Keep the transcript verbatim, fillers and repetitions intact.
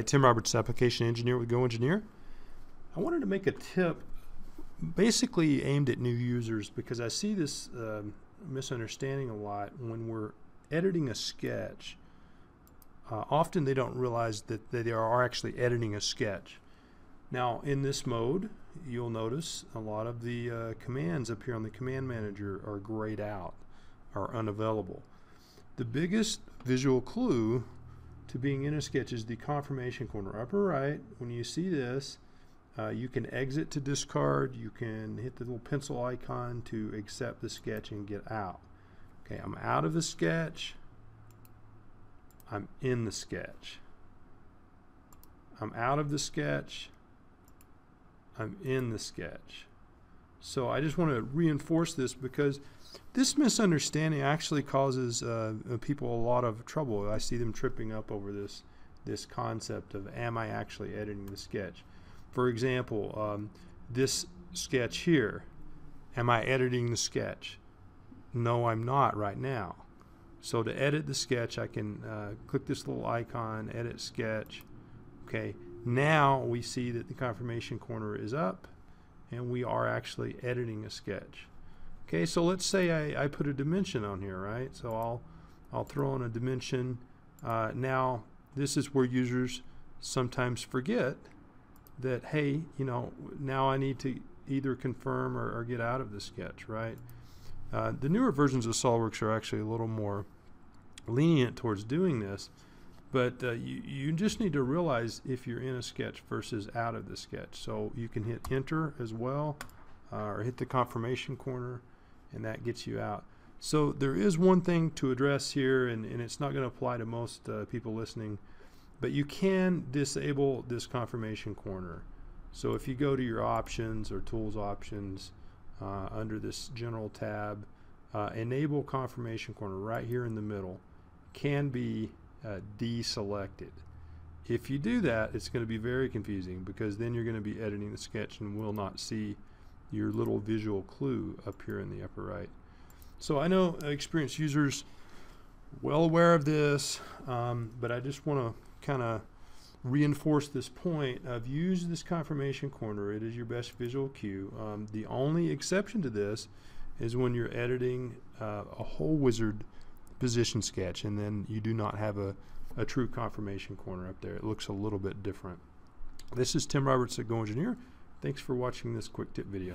Hi, Tim Roberts, application engineer with GoEngineer. I wanted to make a tip basically aimed at new users because I see this um, misunderstanding a lot when we're editing a sketch. Uh, often they don't realize that they are actually editing a sketch. Now in this mode you'll notice a lot of the uh, commands up here on the command manager are grayed out, are unavailable. The biggest visual clue to being in a sketch is the confirmation corner, upper right. When you see this, uh, you can exit to discard, you can hit the little pencil icon to accept the sketch and get out. Okay, I'm out of the sketch, I'm in the sketch. I'm out of the sketch, I'm in the sketch. So I just want to reinforce this because this misunderstanding actually causes uh, people a lot of trouble. I see them tripping up over this this concept of, am I actually editing the sketch? For example, um, this sketch here, am I editing the sketch? No, I'm not right now. So to edit the sketch, I can uh, click this little icon, edit sketch. Okay, now we see that the confirmation corner is up and we are actually editing a sketch. Okay, so let's say I, I put a dimension on here, right? So I'll I'll throw in a dimension. Uh, now this is where users sometimes forget that, hey, you know, now I need to either confirm or, or get out of the sketch, right? Uh, the newer versions of SolidWorks are actually a little more lenient towards doing this, but uh, you, you just need to realize if you're in a sketch versus out of the sketch. So you can hit enter as well, uh, or hit the confirmation corner, and that gets you out. So there is one thing to address here, and, and it's not going to apply to most uh, people listening, but you can disable this confirmation corner. So if you go to your options or tools options, Uh, under this general tab, uh, enable confirmation corner right here in the middle can be uh, deselected. If you do that, it's going to be very confusing because then you're going to be editing the sketch and will not see your little visual clue up here in the upper right. So I know experienced users well aware of this, um, but I just want to kind of reinforce this point of, use this confirmation corner. It is your best visual cue. Um, the only exception to this is when you're editing uh, a whole wizard position sketch, and then you do not have a, a true confirmation corner up there. It looks a little bit different. This is Tim Roberts at GoEngineer. Thanks for watching this quick tip video.